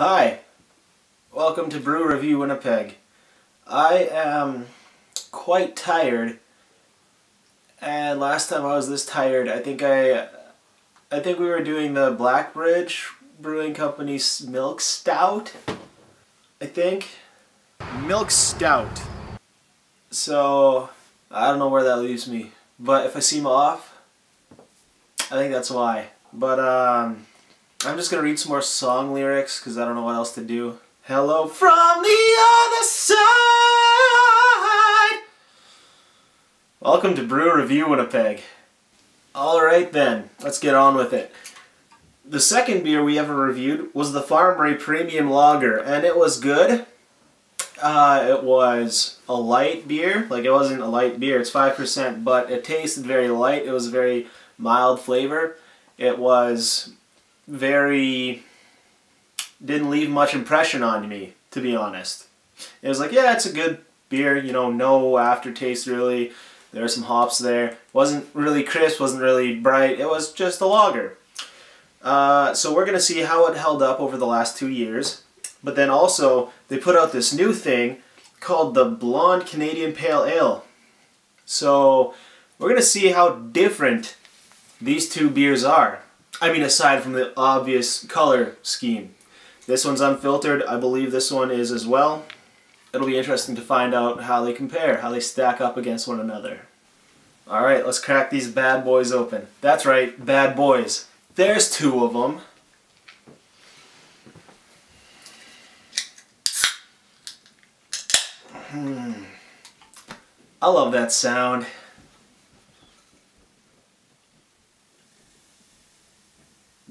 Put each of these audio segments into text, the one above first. Hi, welcome to Brew Review Winnipeg. I am quite tired, and last time I was this tired, I think we were doing the Blackbridge Brewing Company's Milk Stout. Milk Stout. So I don't know where that leaves me, but if I seem off, I think that's why. But I'm just gonna read some more song lyrics because I don't know what else to do. Hello from the other side! Welcome to Brew Review Winnipeg. Alright then, let's get on with it. The second beer we ever reviewed was the Farmery Premium Lager, and it was good. It was a light beer. Like, it wasn't a light beer, it's 5%, but it tasted very light. It was a very mild flavor. It was didn't leave much impression on me, to be honest. It was like, yeah, it's a good beer, you know, no aftertaste really. There were some hops there. Wasn't really crisp, wasn't really bright. It was just a lager. So we're gonna see how it held up over the last 2 years. But then also, they put out this new thing called the Blonde Canadian Pale Ale. So we're gonna see how different these two beers are. I mean, aside from the obvious color scheme. This one's unfiltered. I believe this one is as well. It'll be interesting to find out how they compare, how they stack up against one another. Alright, let's crack these bad boys open. That's right, bad boys. There's two of them. I love that sound.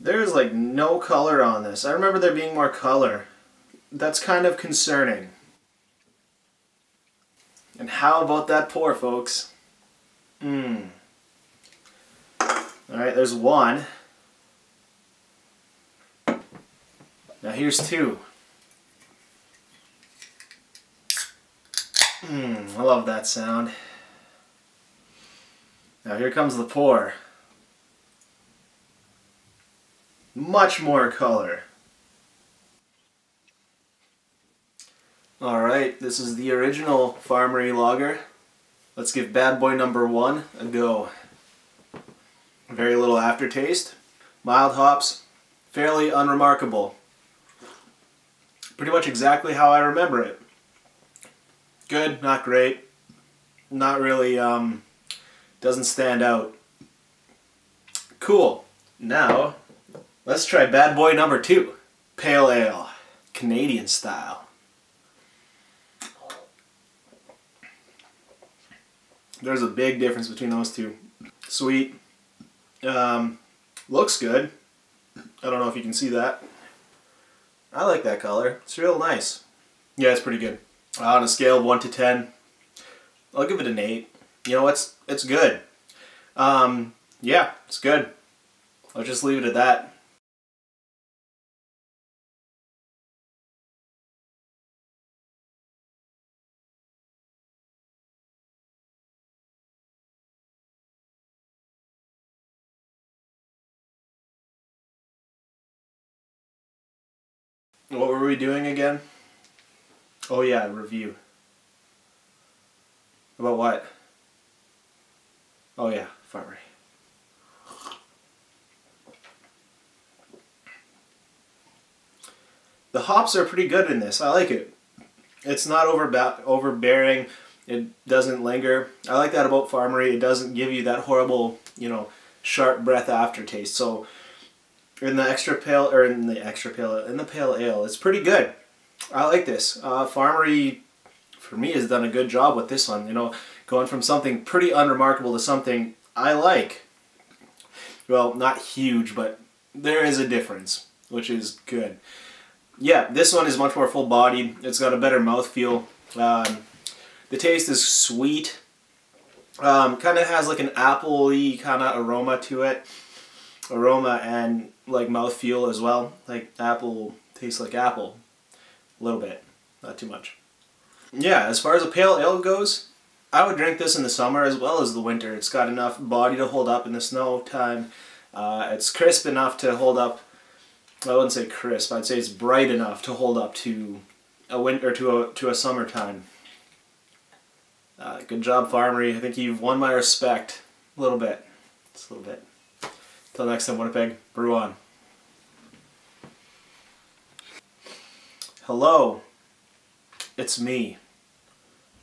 There's like no color on this. I remember there being more color. That's kind of concerning. And how about that pour, folks? Alright, there's one. Now here's two. I love that sound. Now here comes the pour. Much more color. Alright, this is the original Farmery Lager. Let's give bad boy number one a go. Very little aftertaste. Mild hops. Fairly unremarkable. Pretty much exactly how I remember it. Good, not great. Not really, doesn't stand out. Cool. Now, let's try bad boy number two. Pale ale. Canadian style. There's a big difference between those two. Sweet. Looks good. I don't know if you can see that. I like that color. It's real nice. Yeah, it's pretty good. On a scale of 1 to 10, I'll give it an 8. You know, it's good. Yeah, it's good. I'll just leave it at that. What were we doing again? Oh yeah, review. About what? Oh yeah, Farmery. The hops are pretty good in this. I like it. It's not overbearing. It doesn't linger. I like that about Farmery. It doesn't give you that horrible, you know, sharp breath aftertaste. So in the pale ale, it's pretty good. I like this. Farmery, for me, has done a good job with this one. You know, going from something pretty unremarkable to something I like. Well, not huge, but there is a difference, which is good. Yeah, this one is much more full-bodied. It's got a better mouthfeel. The taste is sweet. Kind of has like an apple-y kind of aroma to it. Aroma and like mouthfeel as well. Like apple tastes like apple. A little bit, not too much. Yeah, as far as a pale ale goes, I would drink this in the summer as well as the winter. It's got enough body to hold up in the snow time. It's crisp enough to hold up I wouldn't say crisp. I'd say it's bright enough to hold up to a winter, to a summertime. Good job, Farmery. I think you've won my respect a little bit, just a little bit. Till next time, Winnipeg, brew on. Hello, it's me.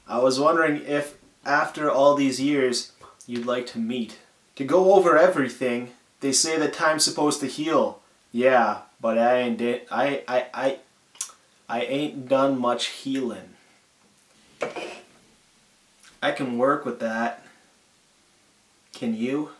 I was wondering if, after all these years, you'd like to meet. To go over everything, they say that time's supposed to heal. Yeah, but I ain't done much healing. I can work with that. Can you?